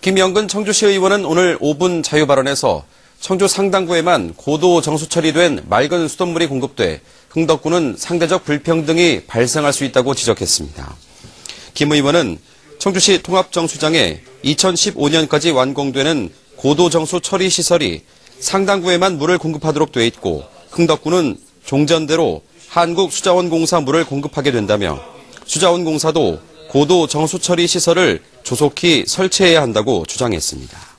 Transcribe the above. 김영근 청주시 의원은 오늘 5분 자유발언에서 청주 상당구에만 고도 정수 처리된 맑은 수돗물이 공급돼 흥덕구는 상대적 불평등이 발생할 수 있다고 지적했습니다. 김 의원은 청주시 통합정수장에 2015년까지 완공되는 고도 정수 처리 시설이 상당구에만 물을 공급하도록 돼 있고 흥덕구는 종전대로 한국수자원공사 물을 공급하게 된다며 수자원공사도 고도 정수 처리 시설을 조속히 설치해야 한다고 주장했습니다.